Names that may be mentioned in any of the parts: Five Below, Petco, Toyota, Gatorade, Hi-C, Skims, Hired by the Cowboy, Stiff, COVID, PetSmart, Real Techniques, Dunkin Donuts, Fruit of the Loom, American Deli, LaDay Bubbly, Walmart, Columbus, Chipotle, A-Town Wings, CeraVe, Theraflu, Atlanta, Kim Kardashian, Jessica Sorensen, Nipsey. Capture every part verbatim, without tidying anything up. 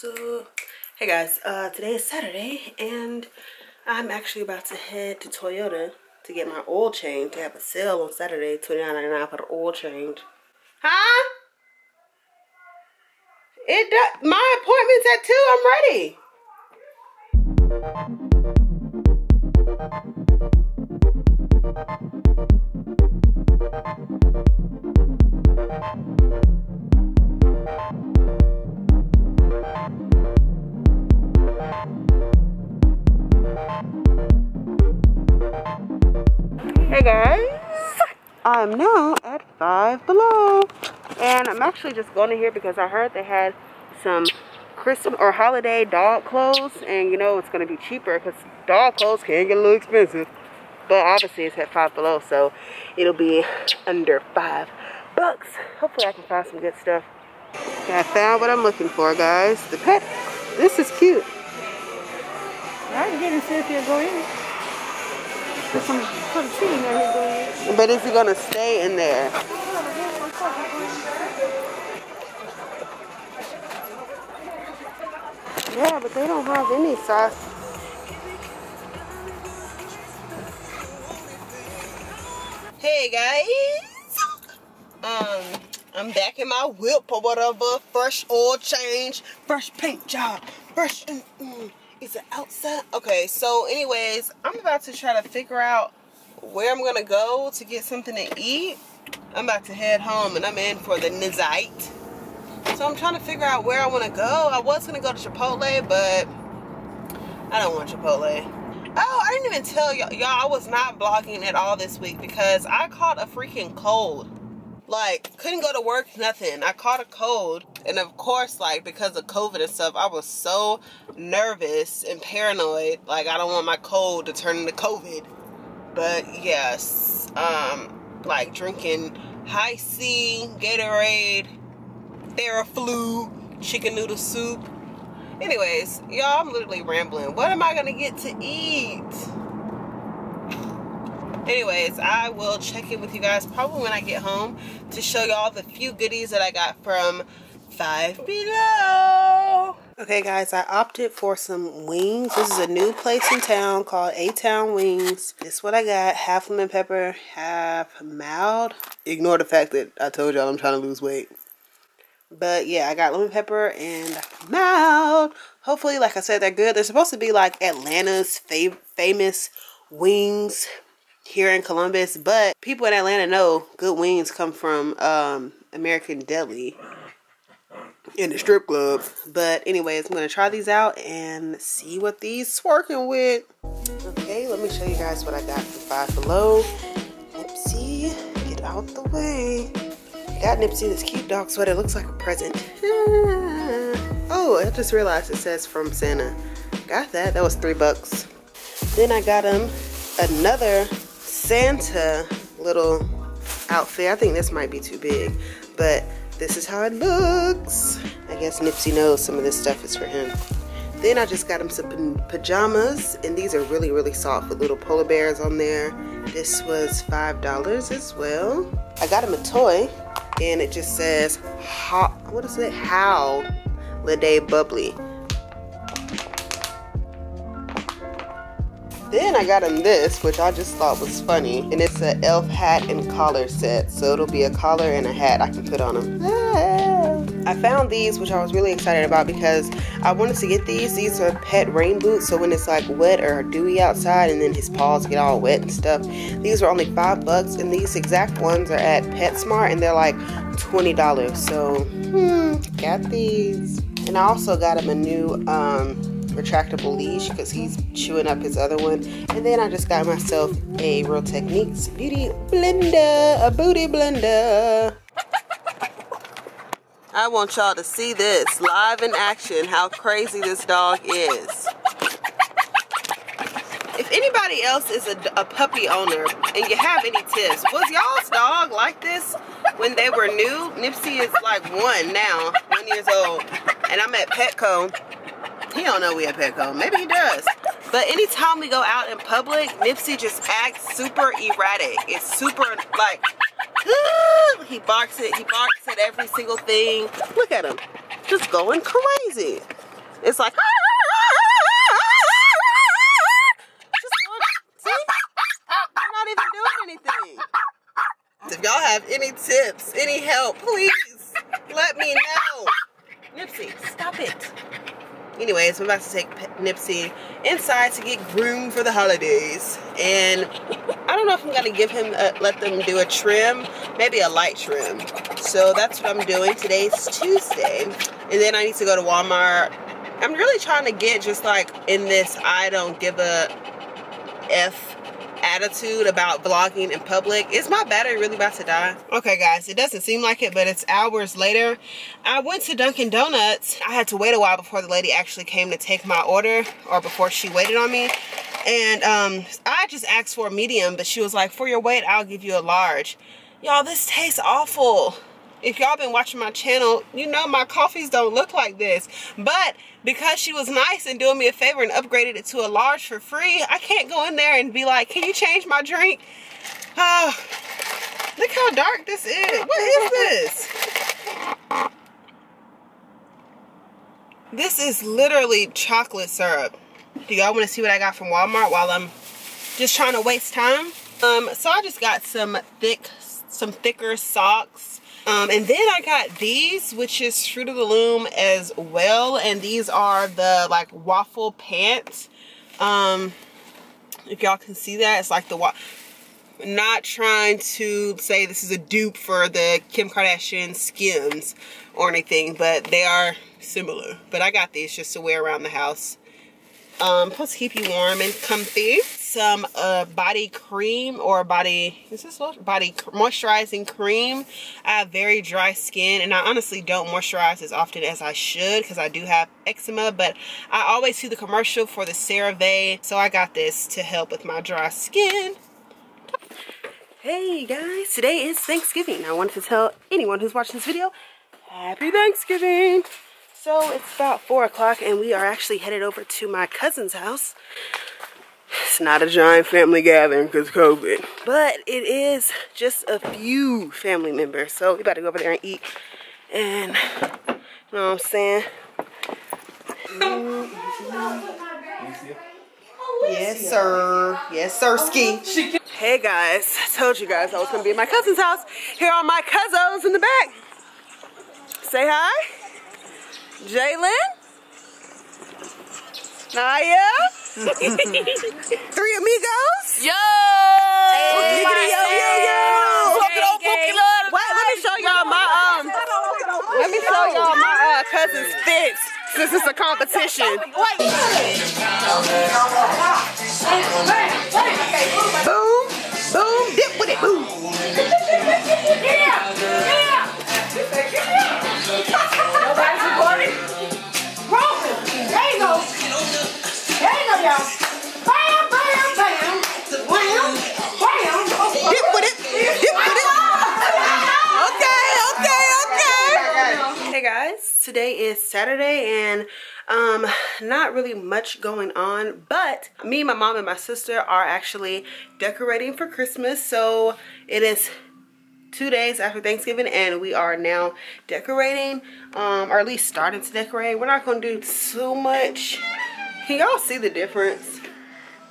So hey guys, uh today is Saturday and I'm actually about to head to Toyota to get my oil change. They have a sale on Saturday, twenty-nine ninety-nine for the oil change. Huh? It does, my appointment's at two. I'm ready. Hey guys, I'm now at Five Below, and I'm actually just going in here because I heard they had some Christmas or holiday dog clothes, and you know it's going to be cheaper because dog clothes can get a little expensive. But obviously it's at Five Below, so it'll be under five bucks. Hopefully I can find some good stuff. I found what I'm looking for, guys. The pet. This is cute. I can get and see if you'll go in. Put some, put a tree in there. But is it gonna stay in there? Yeah, but they don't have any sauce. Hey guys, um, I'm back in my whip or whatever. Fresh oil change, fresh paint job, fresh. Mm -mm. Is it outside? Okay, so anyways, I'm about to try to figure out where I'm gonna go to get something to eat. I'm about to head home and I'm in for the night. So I'm trying to figure out where I wanna go. I was gonna go to Chipotle, but I don't want Chipotle. Oh, I didn't even tell y'all, y'all I was not vlogging at all this week because I caught a freaking cold. Like, couldn't go to work, nothing. I caught a cold, and of course, like, because of COVID and stuff, I was so nervous and paranoid. Like, I don't want my cold to turn into COVID. But yes, um, like drinking Hi-C, Gatorade, Theraflu, chicken noodle soup. Anyways, y'all, I'm literally rambling. What am I gonna get to eat? Anyways, I will check in with you guys probably when I get home to show y'all the few goodies that I got from Five Below. Okay guys, I opted for some wings. This is a new place in town called A-Town Wings. This is what I got. Half lemon pepper, half mild. Ignore the fact that I told y'all I'm trying to lose weight. But yeah, I got lemon pepper and mild. Hopefully, like I said, they're good. They're supposed to be like Atlanta's fav famous wings here in Columbus, but people in Atlanta know good wings come from um, American Deli in the strip club. But anyways, I'm gonna try these out and see what these working with. Okay, let me show you guys what I got from Five Below. Nipsey, get out the way. Got Nipsey this cute dog sweater. Looks like a present. Oh, I just realized it says from Santa. Got that. That was three bucks. Then I got him another Santa little outfit. I think this might be too big, but this is how it looks. I guess Nipsey knows some of this stuff is for him. Then I just got him some pajamas, and these are really really soft with little polar bears on there. This was five dollars as well. I got him a toy, and it just says how, what is it, how LaDay Bubbly. Then I got him this, which I just thought was funny, and it's an elf hat and collar set. So it'll be a collar and a hat I can put on him. Ah. I found these, which I was really excited about because I wanted to get these. These are pet rain boots, so when it's like wet or dewy outside and then his paws get all wet and stuff. These were only five bucks, and these exact ones are at PetSmart, and they're like twenty dollars. So, hmm, got these. And I also got him a new, um, retractable leash because he's chewing up his other one. And then I just got myself a Real Techniques beauty blender, a booty blender. I want y'all to see this live in action, how crazy this dog is. If anybody else is a, a puppy owner and you have any tips, was y'all's dog like this when they were new? Nipsey is like one now, one years old, and I'm at Petco. He don't know we at Petco. Maybe he does. But anytime we go out in public, Nipsey just acts super erratic. It's super like, ooh, he barks it. He barks at every single thing. Look at him, just going crazy. It's like, just look, see? I'm not even doing anything. If y'all have any tips, any help, please let me know. Nipsey, stop it. Anyways, we're about to take Nipsey inside to get groomed for the holidays. And I don't know if I'm going to give him, a, let them do a trim, maybe a light trim. So that's what I'm doing. Today's Tuesday. And then I need to go to Walmart. I'm really trying to get just like in this I don't give a F attitude about vlogging in public. Is my battery really about to die? Okay guys, it doesn't seem like it, but it's hours later. I went to Dunkin Donuts. I had to wait a while before the lady actually came to take my order, or before she waited on me. And um, I just asked for a medium, but she was like, for your weight, I'll give you a large. Y'all, this tastes awful. If y'all been watching my channel, you know my coffees don't look like this. But because she was nice and doing me a favor and upgraded it to a large for free, I can't go in there and be like, can you change my drink? Oh, look how dark this is. What is this? This is literally chocolate syrup. Do y'all want to see what I got from Walmart while I'm just trying to waste time? Um, so I just got some thick, some thicker socks. Um, and then I got these, which is Fruit of the Loom as well. And these are the like waffle pants. Um, if y'all can see that, it's like the wa- not trying to say this is a dupe for the Kim Kardashian Skims or anything, but they are similar. But I got these just to wear around the house. Um, plus keep you warm and comfy. Some uh, body cream or body, is this body moisturizing cream. I have very dry skin and I honestly don't moisturize as often as I should because I do have eczema, but I always see the commercial for the CeraVe. So I got this to help with my dry skin. Hey guys, today is Thanksgiving. I wanted to tell anyone who's watching this video, happy Thanksgiving. So it's about four o'clock and we are actually headed over to my cousin's house. It's not a giant family gathering because COVID, but it is just a few family members. So we about to go over there and eat. And you know what I'm saying? Yes, sir. Yes, sir, Ski. Hey guys, I told you guys I was gonna be at my cousin's house. Here are my cousins in the back. Say hi. Jalen, Naya, Three Amigos. Yo! Hey, yo, yo, yo, yo! Wait, let me show y'all my um, let me show y'all my uh, cousin's fits since it's a competition. Boom, boom, dip with it, boom. Today is Saturday and um, not really much going on, but me, my mom, and my sister are actually decorating for Christmas. So it is two days after Thanksgiving and we are now decorating, um, or at least starting to decorate. We're not going to do too much. Can y'all see the difference?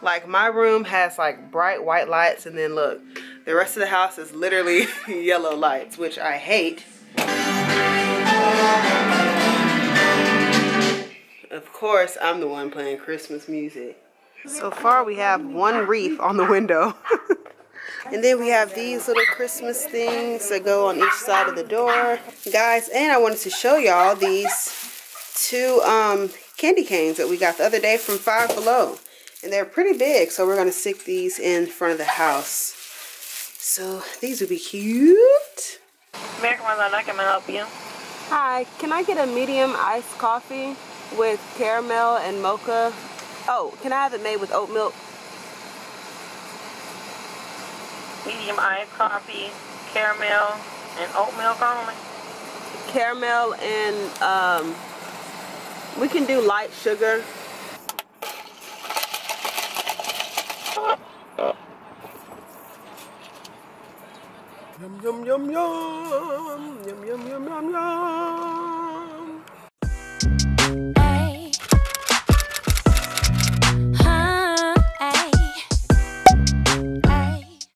Like my room has like bright white lights and then look, the rest of the house is literally yellow lights, which I hate. Of course, I'm the one playing Christmas music. So far, we have one wreath on the window. And then we have these little Christmas things that go on each side of the door. Guys, and I wanted to show y'all these two um, candy canes that we got the other day from Five Below. And they're pretty big, so we're going to stick these in front of the house. So these would be cute. American Deli, can I help you? Hi, can I get a medium iced coffee with caramel and mocha? Oh, can I have it made with oat milk? Medium iced coffee, caramel, and oat milk only. Caramel and um, we can do light sugar. Yum yum yum yum yum yum yum yum yum.